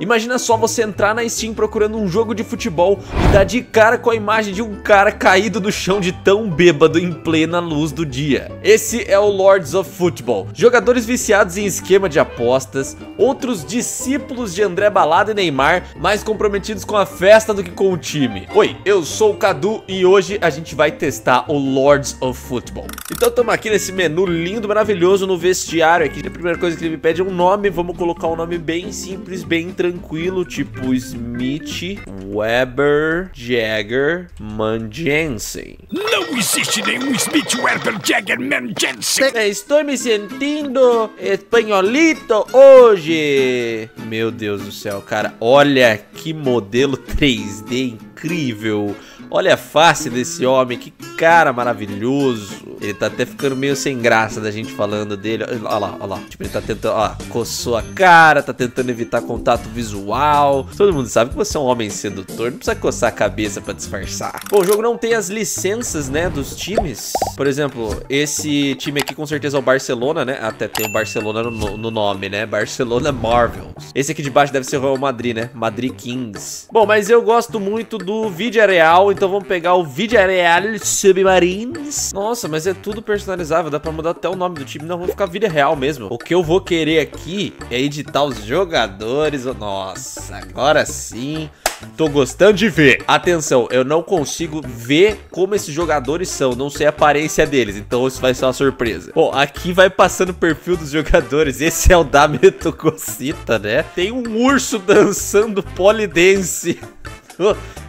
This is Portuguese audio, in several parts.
Imagina só você entrar na Steam procurando um jogo de futebol e dar de cara com a imagem de um cara caído do chão de tão bêbado em plena luz do dia. Esse é o Lords of Football. Jogadores viciados em esquema de apostas, outros discípulos de André Balada e Neymar, mais comprometidos com a festa do que com o time. Oi, eu sou o Cadu e hoje a gente vai testar o Lords of Football. Então estamos aqui nesse menu lindo, maravilhoso, no vestiário aqui. A primeira coisa que ele me pede é um nome, vamos colocar um nome bem simples, bem tranquilo, tipo Smith, Weber, Jagger, Manjensen. Não existe nenhum Smith, Weber, Jagger, Manjensen. Estou me sentindo espanholito hoje. Meu Deus do céu, cara, olha que modelo 3D incrível. Olha a face desse homem, que cara maravilhoso. Ele tá até ficando meio sem graça da gente falando dele. Olha lá, olha lá. Tipo, ele tá tentando, ó, coçou a cara, tá tentando evitar contato visual. Todo mundo sabe que você é um homem sedutor, não precisa coçar a cabeça pra disfarçar. Bom, o jogo não tem as licenças, né, dos times. Por exemplo, esse time aqui com certeza é o Barcelona, né? Até tem o Barcelona no nome, né? Barcelona Marvel. Esse aqui de baixo deve ser o Real Madrid, né? Madrid Kings. Bom, mas eu gosto muito do Villarreal. Então vamos pegar o Villarreal Submarines. Nossa, mas é tudo personalizável. Dá pra mudar até o nome do time. Não, vou ficar Villarreal mesmo. O que eu vou querer aqui é editar os jogadores. Nossa, agora sim. Tô gostando de ver. Atenção, eu não consigo ver como esses jogadores são. Não sei a aparência deles. Então isso vai ser uma surpresa. Bom, aqui vai passando o perfil dos jogadores. Esse é o da Metococita, né? Tem um urso dançando polidense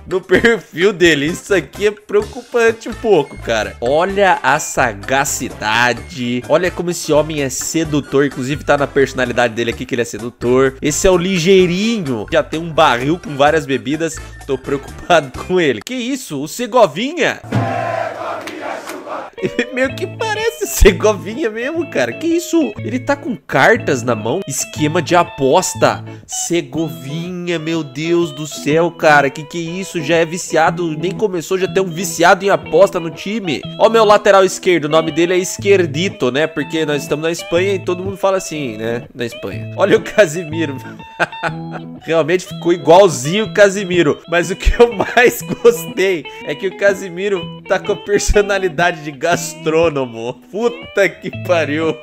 no perfil dele. Isso aqui é preocupante um pouco, cara. Olha a sagacidade. Olha como esse homem é sedutor. Inclusive tá na personalidade dele aqui que ele é sedutor. Esse é o ligeirinho. Já tem um barril com várias bebidas. Tô preocupado com ele. Que isso? O Segovinha? Meio que parece Segovinha mesmo, cara. Que isso? Ele tá com cartas na mão. Esquema de aposta. Segovinha, meu Deus do céu, cara. Que isso? Já é viciado. Nem começou, já tem um viciado em aposta no time. Ó, meu lateral esquerdo. O nome dele é Esquerdito, né? Porque nós estamos na Espanha e todo mundo fala assim, né? Na Espanha. Olha o Casimiro. Realmente ficou igualzinho o Casimiro. Mas o que eu mais gostei é que o Casimiro tá com a personalidade de gastrônomo. Puta que pariu.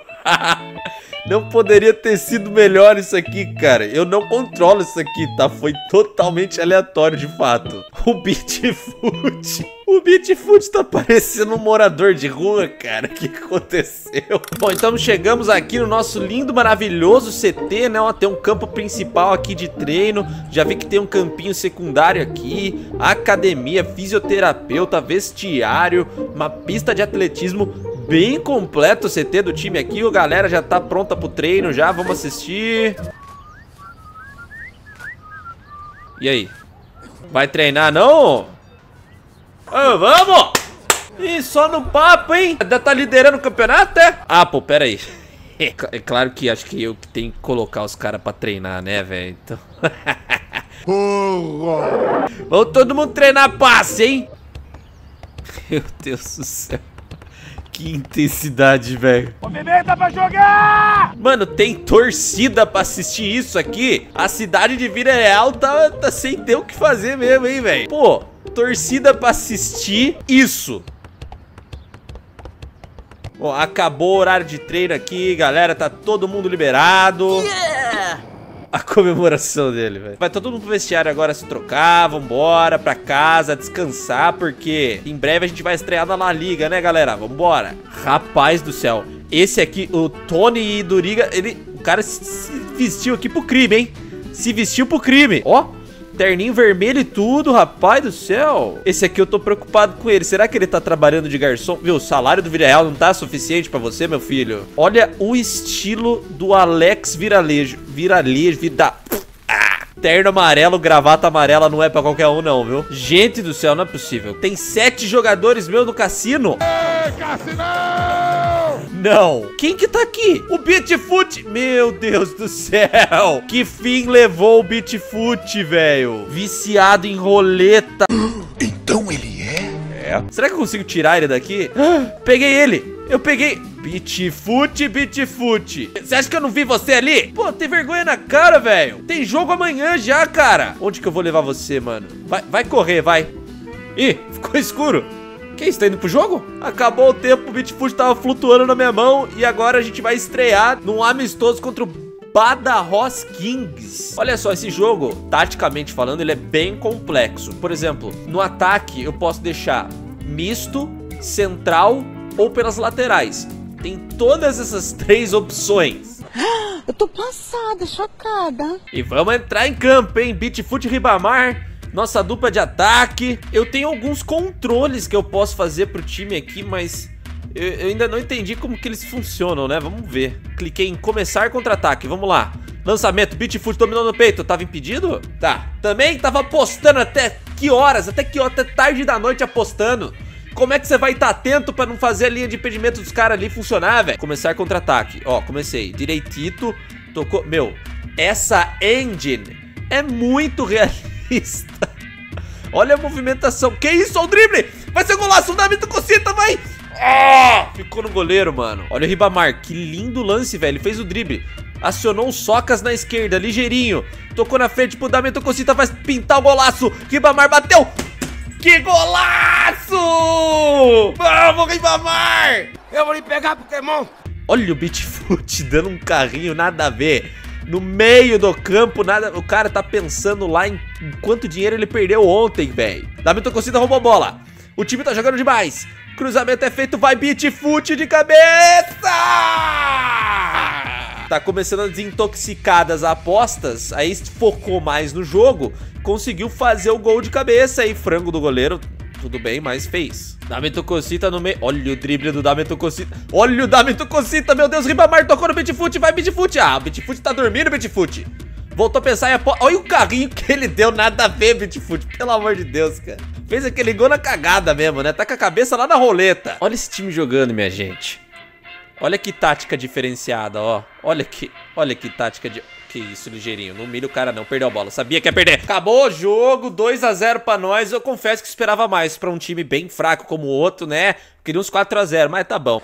Não poderia ter sido melhor isso aqui, cara. Eu não controlo isso aqui, tá? Foi totalmente aleatório, de fato. O Bitfoot. O Bitfoot tá parecendo um morador de rua, cara. O que aconteceu? Bom, então chegamos aqui no nosso lindo, maravilhoso CT, né? Ó, tem um campo principal aqui de treino. Já vi que tem um campinho secundário aqui. Academia, fisioterapeuta, vestiário, uma pista de atletismo. Bem completo o CT do time aqui. O galera já tá pronta pro treino já. Vamos assistir. E aí? Vai treinar, não? Ah, vamos! Ih, só no papo, hein? Ainda tá liderando o campeonato, é? Ah, pô, pera aí. É claro que acho que eu que tenho que colocar os caras pra treinar, né, velho? Então... Vamos todo mundo treinar passe, hein? Meu Deus do céu. Que intensidade, velho. Ô, bebê, dá pra jogar! Mano, tem torcida pra assistir isso aqui? A cidade de Villarreal tá sem ter o que fazer mesmo, hein, velho? Pô, torcida pra assistir isso. Ó, acabou o horário de treino aqui, galera. Tá todo mundo liberado. Yeah! A comemoração dele, velho. Vai todo mundo pro vestiário agora se trocar, vambora pra casa, descansar, porque em breve a gente vai estrear na La Liga, né, galera? Vambora. Rapaz do céu, esse aqui, o Tony Duriga, ele, o cara se vestiu aqui pro crime, hein? Se vestiu pro crime, ó. Terninho vermelho e tudo, rapaz do céu. Esse aqui eu tô preocupado com ele. Será que ele tá trabalhando de garçom? Viu, o salário do Villarreal não tá suficiente pra você, meu filho? Olha o estilo do Alex Viralejo. Terno amarelo, gravata amarela, não é pra qualquer um não, viu? Gente do céu, não é possível. Tem 7 jogadores meu no cassino. É, cassino! Não. Quem que tá aqui? O Bitfoot. Meu Deus do céu. Que fim levou o Bitfoot, velho? Viciado em roleta. Então ele é? É. Será que eu consigo tirar ele daqui? Peguei ele. Eu peguei... Bitfute, Bitfute. Você acha que eu não vi você ali? Pô, tem vergonha na cara, velho. Tem jogo amanhã já, cara. Onde que eu vou levar você, mano? Vai correr, vai. Ih, ficou escuro. Que isso, tá indo pro jogo? Acabou o tempo, o Bitfute tava flutuando na minha mão. E agora a gente vai estrear num amistoso contra o Badajoz Kings. Olha só, esse jogo, taticamente falando, ele é bem complexo. Por exemplo, no ataque eu posso deixar misto, central ou pelas laterais. Tem todas essas três opções. Eu tô passada, chocada. E vamos entrar em campo, hein? Bitfute Ribamar, nossa dupla de ataque. Eu tenho alguns controles que eu posso fazer pro time aqui, mas... eu ainda não entendi como que eles funcionam, né? Vamos ver. Cliquei em começar contra-ataque. Vamos lá. Lançamento. Bitfute dominou no peito. Tava impedido? Tá. Também tava apostando até que horas? Até tarde da noite apostando. Como é que você vai estar atento pra não fazer a linha de impedimento dos caras ali funcionar, velho? Começar contra-ataque. Ó, comecei. Direitito. Tocou. Meu, essa engine é muito realista. Olha a movimentação. Que isso? Olha o drible. Vai ser o golaço. O Davi do Cocita, vai. Ah, ficou no goleiro, mano. Olha o Ribamar, que lindo lance, velho. Ele fez o drible, acionou os socas na esquerda, ligeirinho. Tocou na frente pro Damento Cocita, vai pintar o golaço. Ribamar bateu. Que golaço! Vamos, Ribamar! Eu vou lhe pegar, Pokémon. Olha o Bitfute dando um carrinho, nada a ver. No meio do campo, nada. O cara tá pensando lá em quanto dinheiro ele perdeu ontem, velho. Damento Cocita roubou a bola. O time tá jogando demais. Cruzamento é feito, vai Bitfute de cabeça! Tá começando a desintoxicar das apostas, aí focou mais no jogo, conseguiu fazer o gol de cabeça e frango do goleiro, tudo bem, mas fez. Dameto Cocita no meio, olha o drible do Dameto Cocita, olha o Dameto Cocita, meu Deus, Ribamar tocou no Bitfute, vai Bitfute! Ah, o Bitfute tá dormindo, Bitfute! Voltou a pensar em aposta. Olha o carrinho que ele deu, nada a ver, Bitfute. Pelo amor de Deus, cara. Fez aquele gol na cagada mesmo, né? Tá com a cabeça lá na roleta. Olha esse time jogando, minha gente. Olha que tática diferenciada, ó. Olha que tática de... Que isso, ligeirinho. Não humilha o cara não, perdeu a bola. Sabia que ia perder. Acabou o jogo, 2 a 0 pra nós. Eu confesso que esperava mais pra um time bem fraco como o outro, né? Queria uns 4 a 0, mas tá bom.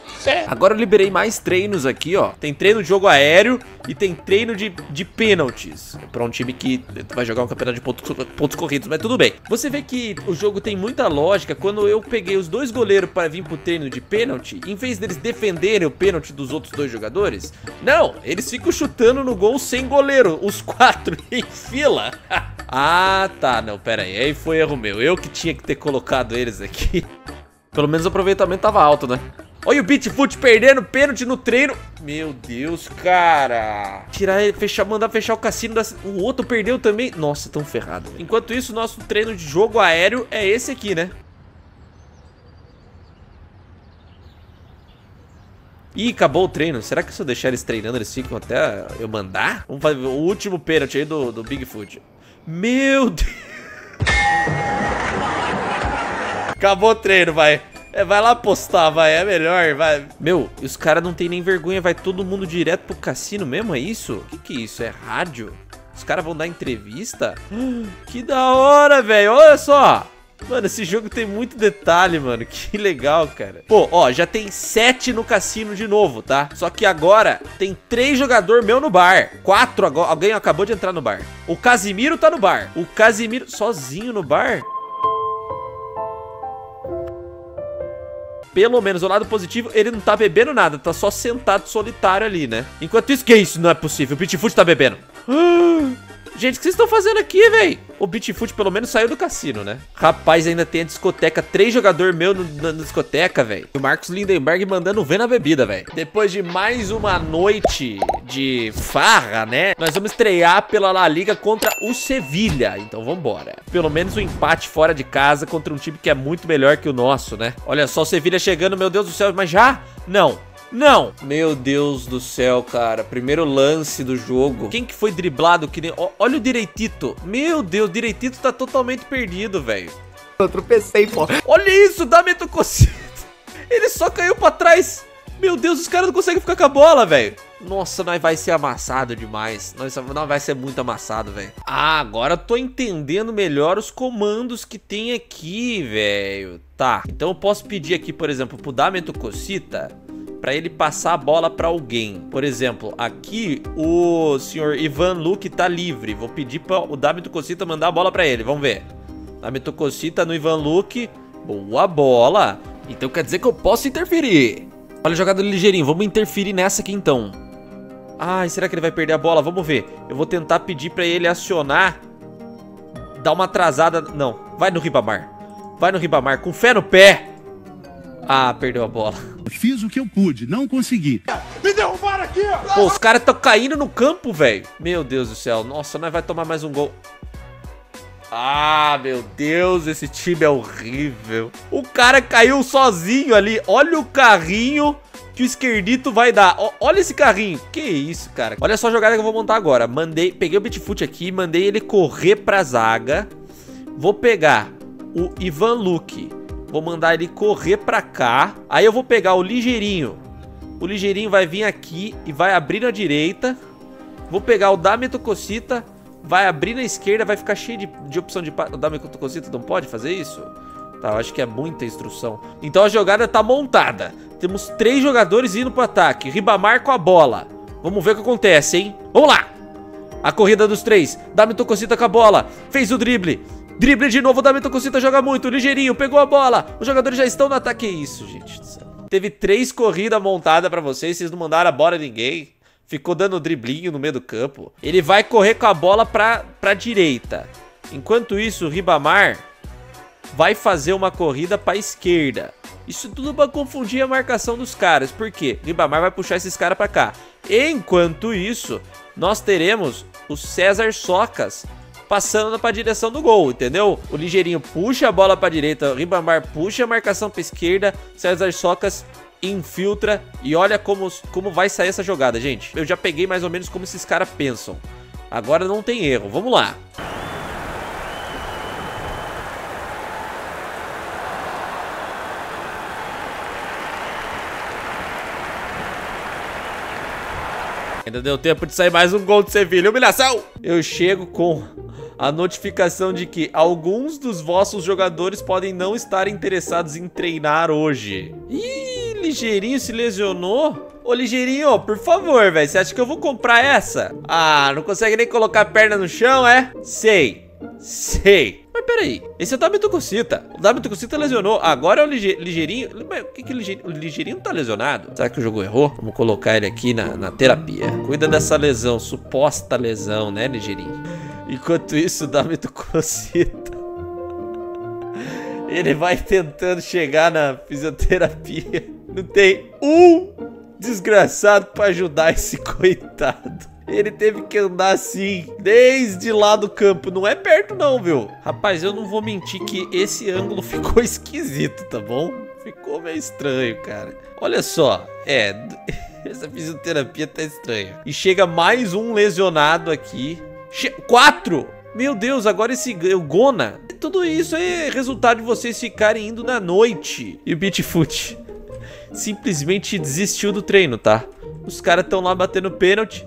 Agora eu liberei mais treinos aqui, ó. Tem treino de jogo aéreo e tem treino de pênaltis. Pra um time que vai jogar um campeonato de pontos corridos, mas tudo bem. Você vê que o jogo tem muita lógica. Quando eu peguei os dois goleiros pra vir pro treino de pênalti, em vez deles defenderem o pênalti dos outros dois jogadores, não, eles ficam chutando no gol sem goleiro, os 4 em fila. Ah, tá, não, pera aí. Aí foi erro meu, eu que tinha que ter colocado eles aqui. Pelo menos o aproveitamento tava alto, né? Olha o Bitfute perdendo pênalti no treino. Meu Deus, cara. Tirar ele, fechar, mandar fechar o cassino da... O outro perdeu também. Nossa, tão ferrado. Enquanto isso, nosso treino de jogo aéreo é esse aqui, né? Ih, acabou o treino. Será que se eu deixar eles treinando, eles ficam até eu mandar? Vamos fazer o último pênalti aí do Bigfoot. Meu Deus. Acabou o treino, vai. É, vai lá apostar, vai. É melhor, vai. Meu, os caras não tem nem vergonha. Vai todo mundo direto pro cassino mesmo, é isso? Que é isso? É rádio? Os caras vão dar entrevista? Que da hora, velho. Olha só. Mano, esse jogo tem muito detalhe, mano. Que legal, cara. Pô, ó, já tem 7 no cassino de novo, tá? Só que agora tem 3 jogador meu no bar. 4 agora. Alguém acabou de entrar no bar. O Casimiro tá no bar. O Casimiro sozinho no bar? Pelo menos o lado positivo, ele não tá bebendo nada. Tá só sentado solitário ali, né? Enquanto isso, que isso? Não é possível. O Bitfute tá bebendo. Gente, o que vocês estão fazendo aqui, velho? O Bitfute pelo menos saiu do cassino, né? Rapaz, ainda tem a discoteca. 3 jogadores meus na discoteca, velho. O Marcos Lindenberg mandando ver na bebida, velho. Depois de mais uma noite de farra, né? Nós vamos estrear pela La Liga contra o Sevilha. Então vambora. Pelo menos um empate fora de casa contra um time que é muito melhor que o nosso, né? Olha só o Sevilha chegando, meu Deus do céu. Mas já? Não. Não! Meu Deus do céu, cara. Primeiro lance do jogo. Quem que foi driblado? Que nem... Olha o Direitito. Meu Deus, o Direitito tá totalmente perdido, velho. Eu tropecei, pô. Olha isso, Dameto Cocito. Ele só caiu pra trás. Meu Deus, os caras não conseguem ficar com a bola, velho. Nossa, nós vai ser amassado demais. Nós vai ser muito amassado, velho. Ah, agora eu tô entendendo melhor os comandos que tem aqui, velho. Tá, então eu posso pedir aqui, por exemplo, pro Dameto Cocita... para ele passar a bola para alguém. Por exemplo, aqui o senhor Ivan Luque tá livre. Vou pedir para o Dami Tucosita mandar a bola para ele. Vamos ver. Dami Tucosita no Ivan Luque. Boa bola. Então quer dizer que eu posso interferir. Olha a jogada do Ligeirinho. Vamos interferir nessa aqui então. Ai, será que ele vai perder a bola? Vamos ver. Eu vou tentar pedir para ele acionar. Dar uma atrasada. Não. Vai no Ribamar. Vai no Ribamar. Com fé no pé. Ah, perdeu a bola. Fiz o que eu pude, não consegui. Me derrubaram aqui! Pô, os caras estão caindo no campo, velho. Meu Deus do céu. Nossa, nós vai tomar mais um gol. Ah, meu Deus, esse time é horrível. O cara caiu sozinho ali. Olha o carrinho que o esquerdito vai dar. Olha esse carrinho. Que isso, cara. Olha só a jogada que eu vou montar agora. Mandei, peguei o Bitfoot aqui, mandei ele correr pra zaga. Vou pegar o Ivan Luque. Vou mandar ele correr pra cá. Aí eu vou pegar o Ligeirinho. O Ligeirinho vai vir aqui e vai abrir na direita. Vou pegar o Dami Tucosita. Vai abrir na esquerda. Vai ficar cheio de opção de... O Dami Tucosita não pode fazer isso? Tá, eu acho que é muita instrução. Então a jogada tá montada. Temos 3 jogadores indo pro ataque. Ribamar com a bola. Vamos ver o que acontece, hein? Vamos lá! A corrida dos 3. Dami Tucosita com a bola. Fez o drible. Drible de novo, o Dami Tucosita joga muito, Ligeirinho, pegou a bola. Os jogadores já estão no ataque, que isso, gente do céu. Teve 3 corridas montadas pra vocês, vocês não mandaram a bola a ninguém. Ficou dando driblinho no meio do campo. Ele vai correr com a bola pra direita. Enquanto isso, o Ribamar vai fazer uma corrida pra esquerda. Isso tudo pra confundir a marcação dos caras, por quê? Ribamar vai puxar esses caras pra cá. Enquanto isso, nós teremos o César Socas passando pra direção do gol, entendeu? O Ligeirinho puxa a bola pra direita, o Ribamar puxa a marcação pra esquerda, César Socas infiltra e olha como vai sair essa jogada, gente. Eu já peguei mais ou menos como esses caras pensam. Agora não tem erro, vamos lá. Ainda deu tempo de sair mais um gol de Sevilha, humilhação! Eu chego com a notificação de que alguns dos vossos jogadores podem não estar interessados em treinar hoje. Ih, Ligeirinho se lesionou? Ô, Ligeirinho, por favor, velho, você acha que eu vou comprar essa? Ah, não consegue nem colocar a perna no chão, é? Sei. Mas peraí, esse é o Dami Tucosita. O Dami Tucosita lesionou, agora é o Ligeirinho. Mas o que o Ligeirinho tá lesionado? Será que o jogo errou? Vamos colocar ele aqui na terapia. Cuida dessa lesão, suposta lesão, né, Ligeirinho? Enquanto isso, o Dami Tucosita, ele vai tentando chegar na fisioterapia. Não tem um desgraçado pra ajudar esse coitado. Ele teve que andar assim, desde lá do campo. Não é perto não, viu? Rapaz, eu não vou mentir que esse ângulo ficou esquisito, tá bom? Ficou meio estranho, cara. Olha só, essa fisioterapia tá estranha. E chega mais um lesionado aqui. 4! Meu Deus, agora esse Gona. Tudo isso é resultado de vocês ficarem indo na noite. E o Bitfoot simplesmente desistiu do treino, tá? Os caras estão lá batendo pênalti.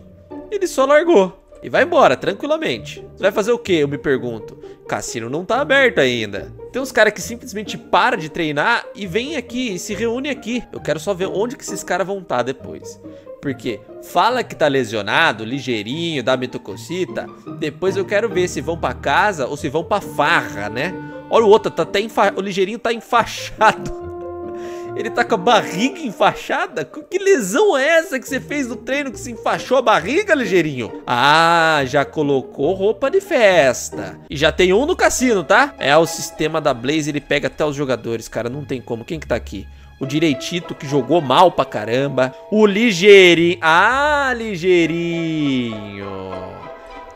Ele só largou e vai embora tranquilamente. Você vai fazer o quê? Eu me pergunto. Cassino não tá aberto ainda. Tem uns caras que simplesmente param de treinar e vem aqui e se reúne aqui. Eu quero só ver onde que esses caras vão estar depois. Porque fala que tá lesionado, Ligeirinho, Dami Tucosita. Depois eu quero ver se vão pra casa ou se vão pra farra, né? Olha o outro, tá até o Ligeirinho tá enfaixado. Ele tá com a barriga enfaixada? Que lesão é essa que você fez no treino que se enfaixou a barriga, Ligeirinho? Ah, já colocou roupa de festa. E já tem um no cassino, tá? É, o sistema da Blaze, ele pega até os jogadores, cara. Não tem como. Quem que tá aqui? O Direitito, que jogou mal pra caramba. O Ligeirinho. Ah, Ligeirinho.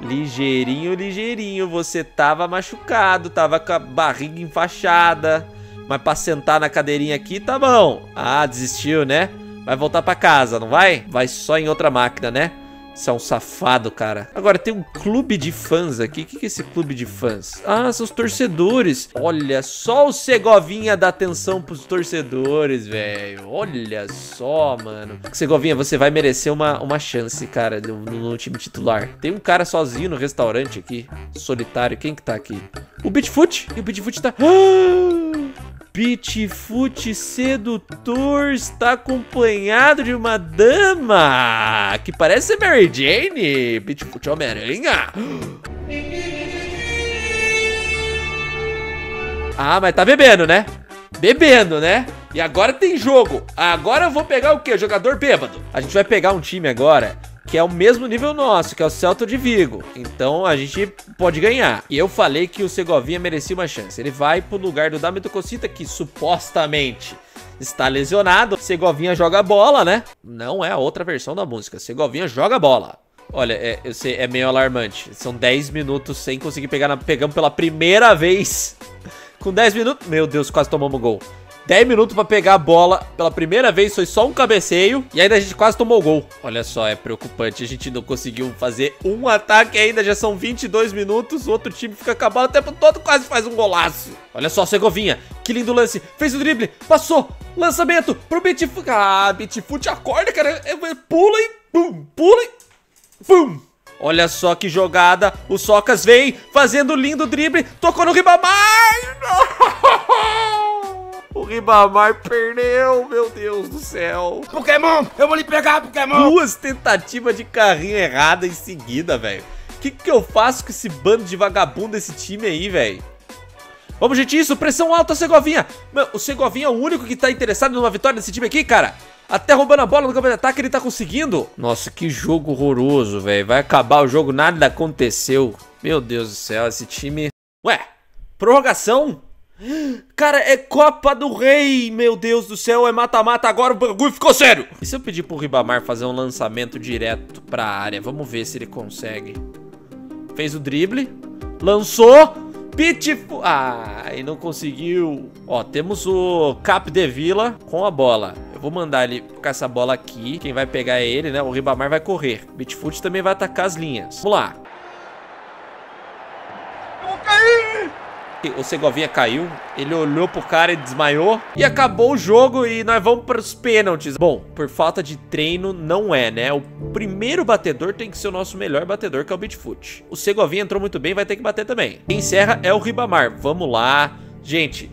Ligeirinho. Você tava machucado, tava com a barriga enfaixada. Mas pra sentar na cadeirinha aqui, tá bom. Ah, desistiu, né? Vai voltar pra casa, não vai? Vai só em outra máquina, né? Isso é um safado, cara. Agora, tem um clube de fãs aqui. O que é esse clube de fãs? Ah, são os torcedores. Olha, só o Segovinha dá atenção pros torcedores, velho. Olha só, mano. Segovinha, você vai merecer uma chance, cara, no time titular. Tem um cara sozinho no restaurante aqui, solitário. Quem que tá aqui? O Bitfoot. E o Bitfoot tá... Ah! Pitfoot sedutor está acompanhado de uma dama que parece Mary Jane. Pitfoot Homem-Aranha. Ah, mas tá bebendo, né? Bebendo, né? E agora tem jogo. Agora eu vou pegar o quê? Jogador bêbado. A gente vai pegar um time agora que é o mesmo nível nosso, que é o Celta de Vigo. Então a gente pode ganhar. E eu falei que o Segovinha merecia uma chance. Ele vai pro lugar do Dámito Cocita, que supostamente está lesionado. Segovinha joga bola, né? Não é a outra versão da música. Segovinha joga bola. Olha, eu sei, é meio alarmante. São 10 minutos sem conseguir pegar. Pegamos pela primeira vez. Com 10 minutos... Meu Deus, quase tomamos gol. 10 minutos pra pegar a bola. Pela primeira vez foi só um cabeceio. E ainda a gente quase tomou o gol. Olha só, é preocupante. A gente não conseguiu fazer um ataque ainda. Já são 22 minutos. O outro time fica acabado o tempo todo. Quase faz um golaço. Olha só, Segovinha. Que lindo lance. Fez o drible. Passou. Lançamento pro Bitfoot. Ah, Bitfoot acorda, cara. Pula e... Pum. Pula e... Pum. Olha só que jogada. O Socas vem fazendo lindo drible. Tocou no Ribamar. O Ribamar perdeu, meu Deus do céu. Pokémon, eu vou lhe pegar, Pokémon. Duas tentativas de carrinho errada em seguida, velho. Que eu faço com esse bando de vagabundo desse time aí, velho? Vamos, gente, isso. Pressão alta, Segovinha. Mano, o Segovinha é o único que tá interessado numa vitória desse time aqui, cara. Até roubando a bola no campo de ataque, ele tá conseguindo. Nossa, que jogo horroroso, velho. Vai acabar o jogo, nada aconteceu. Meu Deus do céu, esse time... Ué, prorrogação? Cara, é Copa do Rei. Meu Deus do céu, é mata-mata agora. O bagulho ficou sério. E se eu pedir pro Ribamar fazer um lançamento direto pra área? Vamos ver se ele consegue. Fez o drible. Lançou. Pitfo... Ah, e não conseguiu. Ó, temos o Capdevila com a bola. Eu vou mandar ele com essa bola aqui. Quem vai pegar é ele, né? O Ribamar vai correr. Bitfoot também vai atacar as linhas. Vamos lá. Eu vou cair! O Segovinha caiu. Ele olhou pro cara e desmaiou. E acabou o jogo e nós vamos pros pênaltis. Bom, por falta de treino não é, né? O primeiro batedor tem que ser o nosso melhor batedor, que é o Bitfoot. O Segovinha entrou muito bem, vai ter que bater também. Quem encerra é o Ribamar. Vamos lá. Gente,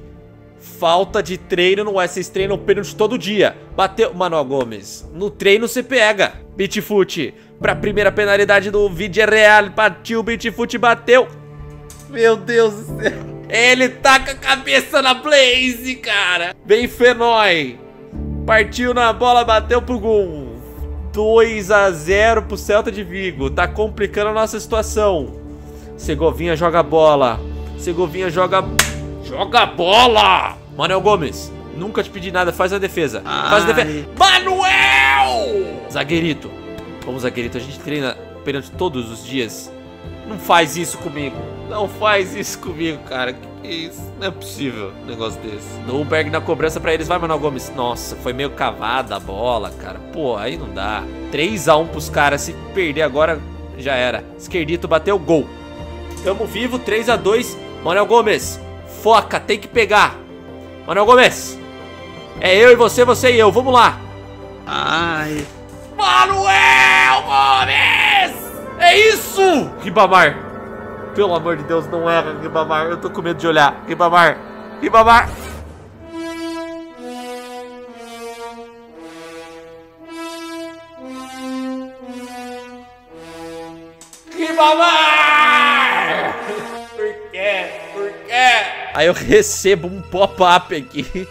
falta de treino não é. Vocês treinam pênalti todo dia. Bateu. Manuel Gomes. No treino você pega. Bitfoot. Pra primeira penalidade do Villarreal. Partiu, Bitfoot bateu. Meu Deus do céu. Ele tá com a cabeça na Blaze, cara. Bem Fenói. Partiu na bola, bateu pro gol. 2-0 pro Celta de Vigo. Tá complicando a nossa situação. Segovinha joga a bola. Segovinha joga... Joga a bola! Manuel Gomes, nunca te pedi nada. Faz a defesa. Ai. Faz a defesa. Manuel! Zagueirito. Vamos, Zagueirito. A gente treina perante todos os dias. Não faz isso comigo. Não faz isso comigo, cara. Que isso? Não é possível um negócio desse. Nürnberg na cobrança pra eles. Vai, Manuel Gomes. Nossa, foi meio cavada a bola, cara. Pô, aí não dá. 3-1 pros caras. Se perder agora, já era. Esquerdito bateu o gol. Tamo vivo. 3-2. Manuel Gomes. Foca, tem que pegar. Manuel Gomes. É eu e você, você e eu. Vamos lá. Ai. Manuel Gomes! É isso! Ribamar. Pelo amor de Deus, não erra, Ribamar. Eu tô com medo de olhar. Ribamar. Ribamar. Ribamar! Por quê? Por quê? Aí eu recebo um pop-up aqui.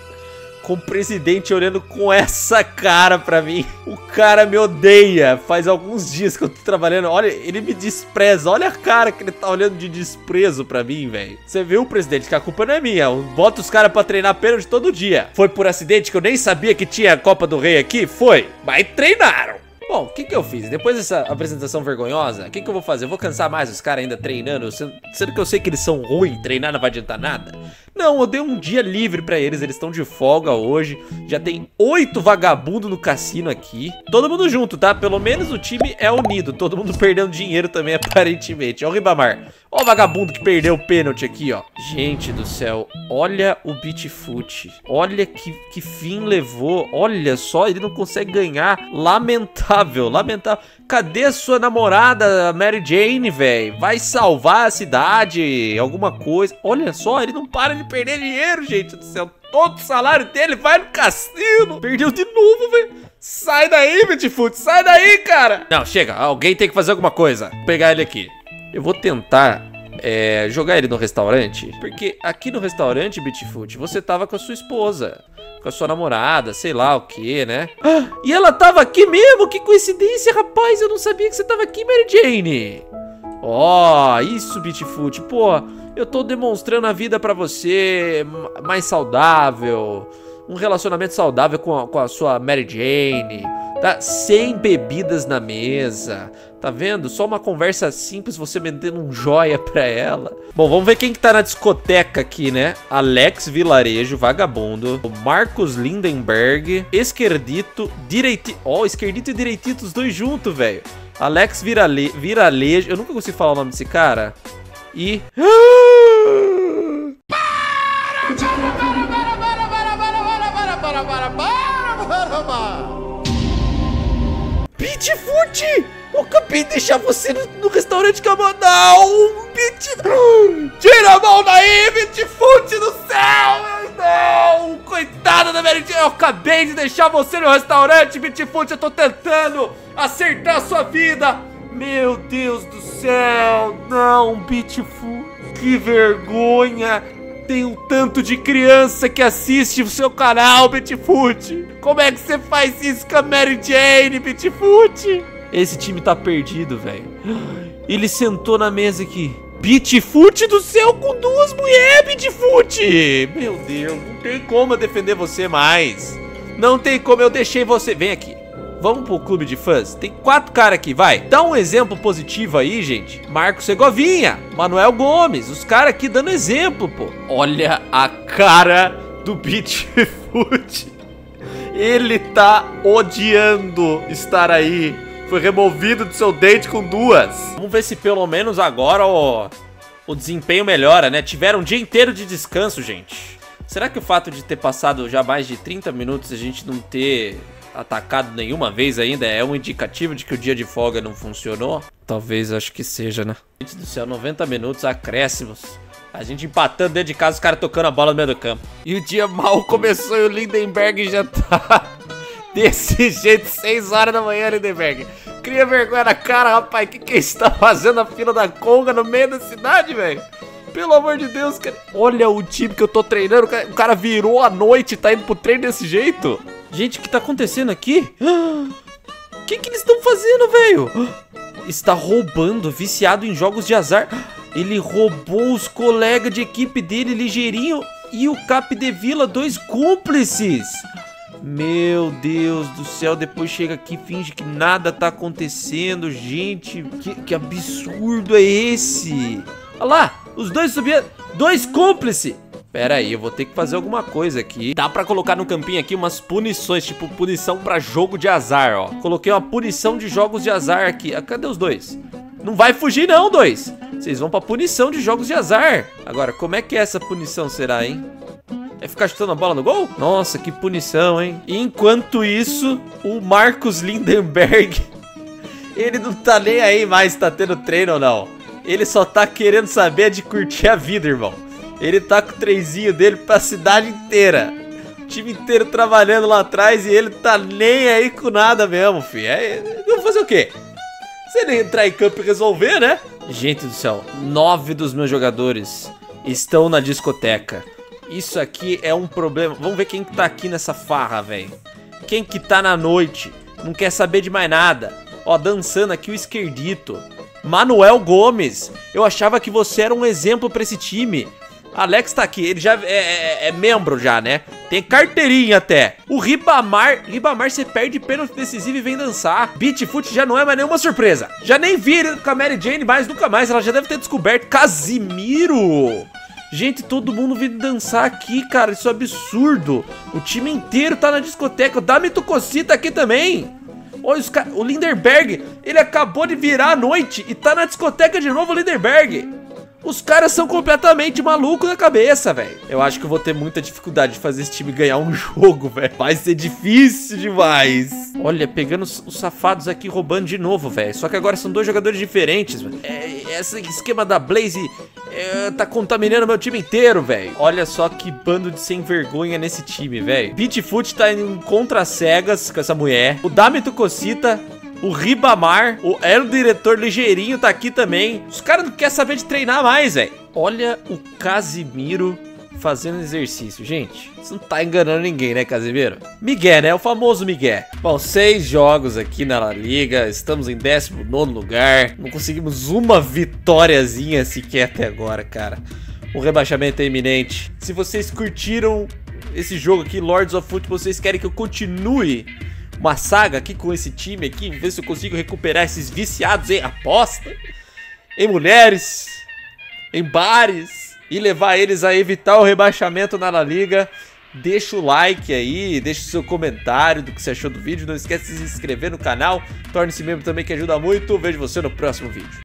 Com o presidente olhando com essa cara pra mim. O cara me odeia. Faz alguns dias que eu tô trabalhando. Olha, ele me despreza. Olha a cara que ele tá olhando de desprezo pra mim, velho. Você viu, presidente, que a culpa não é minha. Bota os caras pra treinar pênalti todo dia. Foi por acidente que eu nem sabia que tinha a Copa do Rei aqui? Foi. Mas treinaram. Bom, o que eu fiz? Depois dessa apresentação vergonhosa, o que eu vou fazer? Eu vou cansar mais os caras ainda treinando, sendo que eu sei que eles são ruins, treinar não vai adiantar nada. Não, eu dei um dia livre pra eles, eles estão de folga hoje. Já tem 8 vagabundos no cassino aqui. Todo mundo junto, tá? Pelo menos o time é unido, todo mundo perdendo dinheiro também, aparentemente. Ó o Ribamar, ó o vagabundo que perdeu o pênalti aqui, ó. Gente do céu, olha o Bitfoot. Olha que fim levou, olha só, ele não consegue ganhar, lamentável. Lamentável. Cadê sua namorada, Mary Jane, velho? Vai salvar a cidade, alguma coisa. Olha só, ele não para de perder dinheiro, gente do céu. todo o salário dele, vai no cassino. Perdeu de novo, velho. Sai daí, Bitfoot, sai daí, cara. Não, chega, alguém tem que fazer alguma coisa. Vou pegar ele aqui. Eu vou tentar... jogar ele no restaurante. Porque aqui no restaurante, Bitfoot, você tava com a sua esposa, com a sua namorada, sei lá o que, né? Ah, e ela tava aqui mesmo? Que coincidência, rapaz. Eu não sabia que você tava aqui, Mary Jane. Ó, isso, Bitfoot. Pô, eu tô demonstrando a vida pra você mais saudável. Um relacionamento saudável com a sua Mary Jane, tá? Sem bebidas na mesa. Tá vendo? Só uma conversa simples, você metendo um joia pra ela. Bom, vamos ver quem que tá na discoteca aqui, né? Alex Vilarejo, vagabundo. O Marcos Lindenberg, esquerdito, direitito. Ó, esquerdito e direitito, os dois juntos, velho. Alex Viralejo. Eu nunca consegui falar o nome desse cara. E... Bitfoot! Eu acabei de deixar você no restaurante que eu mando. Não, Bitfoot! Tira a mão daí, Bitfoot do céu! Não! Coitada da Mary Jane! Eu acabei de deixar você no restaurante, Bitfoot! Eu tô tentando acertar a sua vida! Meu Deus do céu! Não, Bitfoot! Que vergonha! Tem um tanto de criança que assiste o seu canal, Bitfoot. Como é que você faz isso com a Mary Jane, Bitfoot? Esse time tá perdido, velho. Ele sentou na mesa aqui. Bitfoot do céu com duas mulheres, Bitfoot. Meu Deus, não tem como eu defender você mais. Não tem como, eu deixei você. Vem aqui. Vamos pro clube de fãs. Tem 4 caras aqui, vai. Dá um exemplo positivo aí, gente. Marcos Segovinha, Manuel Gomes. Os caras aqui dando exemplo, pô. Olha a cara do Bitfoot. Ele tá odiando estar aí. Foi removido do seu date com 2. Vamos ver se pelo menos agora o desempenho melhora, né? Tiveram um dia inteiro de descanso, gente. Será que o fato de ter passado já mais de 30 minutos e a gente não ter... atacado nenhuma vez ainda é um indicativo de que o dia de folga não funcionou? Talvez, acho que seja, né? Gente do céu, 90 minutos, acréscimos. A gente empatando dentro de casa, os caras tocando a bola no meio do campo. E o dia mal começou e o Lindenberg já tá desse jeito, 6 horas da manhã, Lindenberg. Cria vergonha na cara, rapaz. Que ele está fazendo na fila da Conga no meio da cidade, velho? Pelo amor de Deus, cara. Olha o time que eu tô treinando. O cara virou à noite e tá indo pro treino desse jeito. Gente, o que tá acontecendo aqui? O que eles estão fazendo, velho? Está roubando, viciado em jogos de azar. Ele roubou os colegas de equipe dele, ligeirinho, e o Cap de Vila, 2 cúmplices. Meu Deus do céu, depois chega aqui e finge que nada tá acontecendo, gente. Que absurdo é esse? Olha lá, os dois subiram, 2 cúmplices. Pera aí, eu vou ter que fazer alguma coisa aqui. Dá pra colocar no campinho aqui umas punições, tipo punição pra jogo de azar, ó. Coloquei uma punição de jogos de azar aqui. Ah, cadê os 2? Não vai fugir não, 2. Vocês vão pra punição de jogos de azar. Agora, como é que é essa punição, será, hein? É ficar chutando a bola no gol? Nossa, que punição, hein? E enquanto isso, o Marcos Lindenberg, ele não tá nem aí mais se tá tendo treino ou não. Ele só tá querendo saber de curtir a vida, irmão. Ele tá com o trenzinho dele pra cidade inteira. O time inteiro trabalhando lá atrás e ele tá nem aí com nada mesmo, filho. Vamos fazer o quê? Se ele entrar em campo e resolver, né? Gente do céu, 9 dos meus jogadores estão na discoteca. Isso aqui é um problema. Vamos ver quem que tá aqui nessa farra, velho. Quem que tá na noite? Não quer saber de mais nada. Ó, dançando aqui o esquerdito. Manuel Gomes. Eu achava que você era um exemplo pra esse time. Alex tá aqui, ele já é membro já, né? Tem carteirinha até. O Ribamar, você perde pênalti decisivo e vem dançar. Bitfoot já não é mais nenhuma surpresa. Já nem vira com a Mary Jane mais, nunca mais. Ela já deve ter descoberto. Casimiro! Gente, todo mundo vindo dançar aqui, cara. Isso é absurdo. O time inteiro tá na discoteca. O Damitocossi tá aqui também. Olha os caras. O Lindenberg, ele acabou de virar à noite e tá na discoteca de novo, o Lindenberg. Os caras são completamente malucos na cabeça, velho. Eu acho que eu vou ter muita dificuldade de fazer esse time ganhar um jogo, velho. Vai ser difícil demais. Olha, pegando os safados aqui, roubando de novo, velho. Só que agora são 2 jogadores diferentes, velho. Esse esquema da Blaze tá contaminando meu time inteiro, velho. Olha só que bando de sem vergonha nesse time, velho. Pitfoot tá em contra cegas com essa mulher. O Damito Cocita, o Ribamar, o El Diretor Ligeirinho tá aqui também. Os caras não querem saber de treinar mais, velho. Olha o Casimiro fazendo exercício, gente. Isso não tá enganando ninguém, né, Casimiro? Miguel, né? O famoso Miguel. Bom, 6 jogos aqui na La Liga. Estamos em 19º lugar. Não conseguimos uma vitóriazinha sequer até agora, cara. O rebaixamento é iminente. Se vocês curtiram esse jogo aqui, Lords of Football, vocês querem que eu continue uma saga aqui com esse time aqui, ver se eu consigo recuperar esses viciados em aposta, em mulheres, em bares, e levar eles a evitar o rebaixamento na La Liga. Deixa o like aí, deixa o seu comentário do que você achou do vídeo. Não esquece de se inscrever no canal, torne-se membro também que ajuda muito. Vejo você no próximo vídeo.